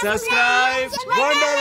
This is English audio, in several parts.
subscribe, $1.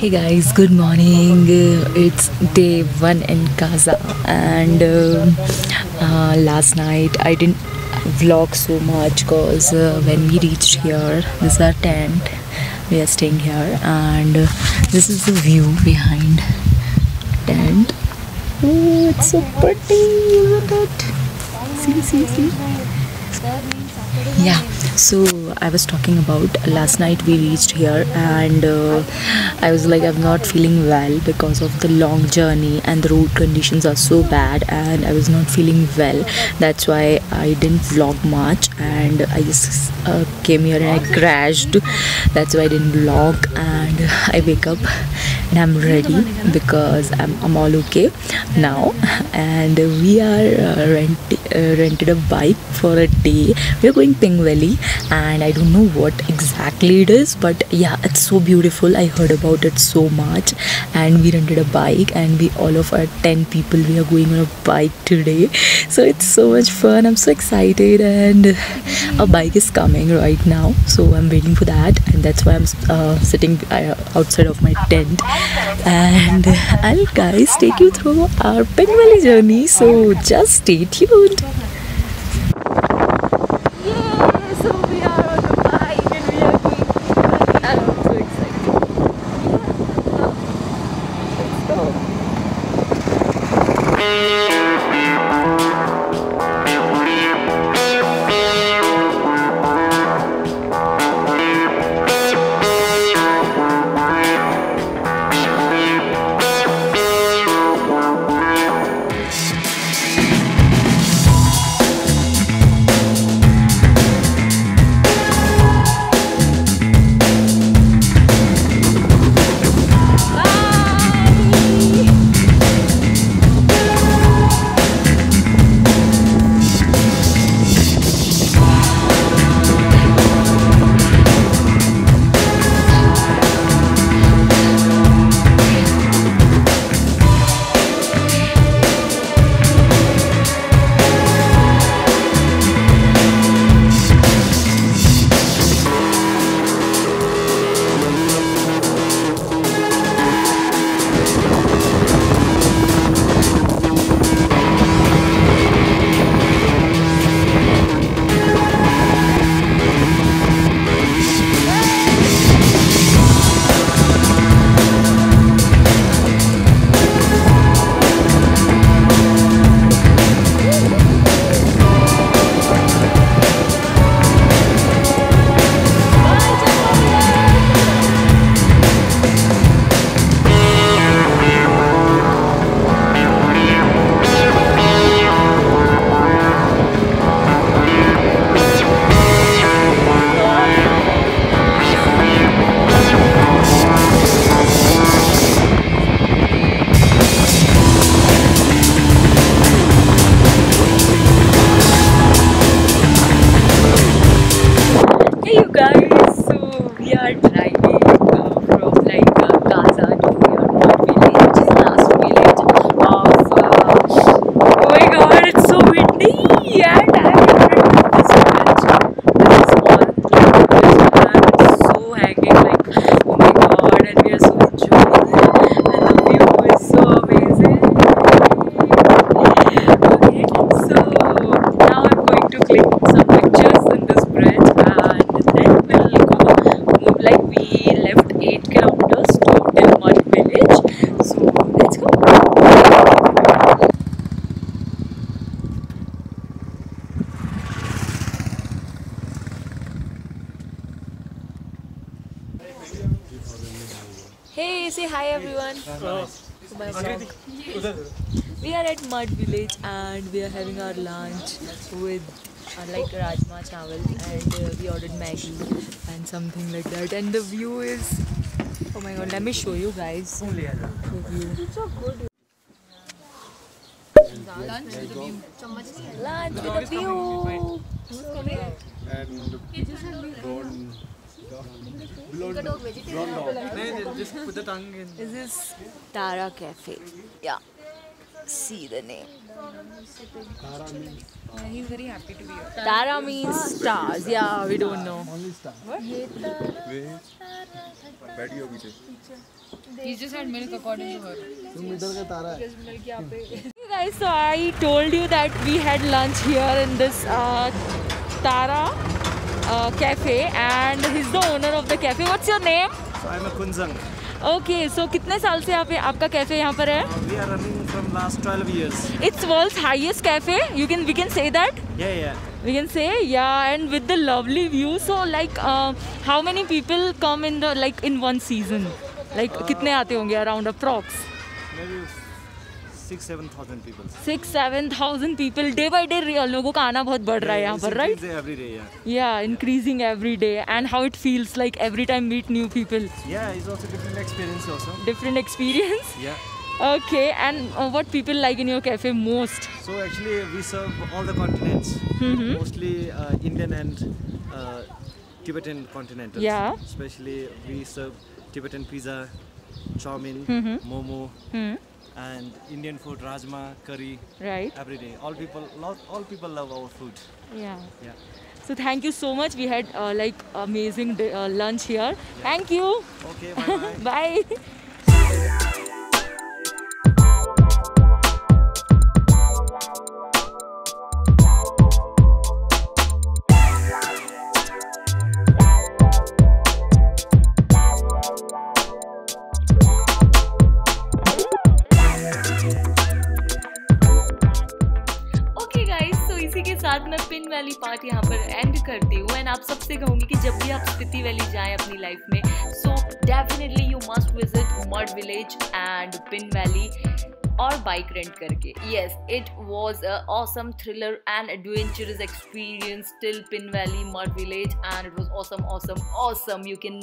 Hey guys, good morning. It's day 1 in Kaza, and last night I didn't vlog so much because when we reached here, this is our tent, we are staying here, and this is the view behind tent. Oh, it's so pretty, look at it. See. Yeah, so I was talking about last night we reached here, and I was like, I'm not feeling well because of the long journey and the road conditions are so bad, and I was not feeling well. That's why I didn't vlog much, and I just came here and I crashed. That's why I didn't vlog, and I wake up and I'm ready because I'm all okay now. And we are rented a bike for a day. We're going Pin Valley, and I don't know what exactly it is, but yeah, it's so beautiful. I heard about it so much, and we rented a bike, and we all of our 10 people, we are going on a bike today. So it's so much fun. I'm so excited, and a bike is coming right now, so I'm waiting for that, and that's why I'm sitting outside of my tent, and I'll guys take you through our Pin Valley journey, so just stay tuned. my vlog. We are at Mud Village and we are having our lunch with like Rajma Chawal, and we ordered Maggi and something like that, and the view is, oh my god, let me show you guys the view. It's so good. Lunch with the view. Lunch with the view. Who's coming? And just put the tongue in. This is Tara Cafe. Yeah. See the name. He's very happy to be here. Tara means stars. Yeah, we don't know. Only stars. What? He just had milk according to her. You guys, so I told you that we had lunch here in this Tara Cafe, and he's the owner of the cafe. What's your name? So I'm a Kunzang. Okay, so कितने साल से आपका cafe यहाँ पर है? We are running from last 12 years. It's world's highest cafe. We can say that. Yeah. We can say yeah, and with the lovely view. So like, how many people come in the in one season? Like कितने आते होंगे around approx? Maybe 6-7,000 people. 6-7,000 people. Day by day, लोगों का आना बहुत बढ़ रहा है यहाँ पर, right? Every day, yeah, increasing every day. And how it feels like every time meet new people. Yeah, it's also different experience also. Different experience. Yeah. Okay, and what people like in your cafe most? So actually, we serve all the continents. Mostly Indian and Tibetan continentals. Yeah. Especially we serve Tibetan pizza, Chomin, Momo. And Indian food, rajma, curry, right? Every day, all people love our food. Yeah. So thank you so much. We had like amazing day, lunch here. Yeah. Thank you. Okay, bye. Bye. साथ मैं pin valley part यहाँ पर and करती हूँ, and आप सबसे कहूँगी कि जब भी आप स्पीति वैली जाएँ अपनी लाइफ में, so definitely you must visit Mud village and Pin valley और बाइक रेंट करके. Yes, it was an awesome thriller and adventurous experience till Pin Valley Mud Village, and it was awesome. You can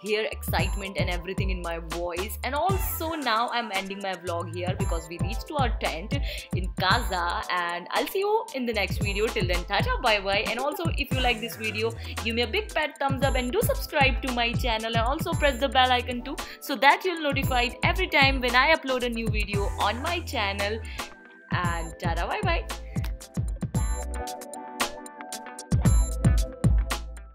hear excitement and everything in my voice. And also now I'm ending my vlog here because we reached to our tent in Kaza, and I'll see you in the next video. Till then, tata, bye. And also if you like this video, give me a big fat thumbs up and do subscribe to my channel, and also press the bell icon too, so that you'll notified every time when I upload a new video on my channel. And tada, bye.